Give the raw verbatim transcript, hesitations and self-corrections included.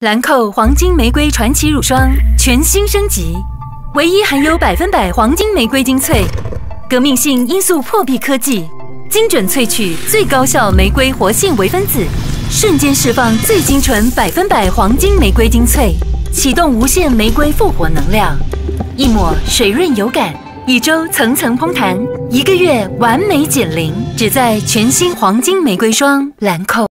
兰蔻黄金玫瑰传奇乳霜全新升级，唯一含有百分百黄金玫瑰精粹，革命性因素破壁科技，精准萃取最高效玫瑰活性微分子，瞬间释放最精纯百分百黄金玫瑰精粹，启动无限玫瑰复活能量。一抹水润有感，一周层层嘭弹，一个月完美减龄，只在全新黄金玫瑰霜兰蔻。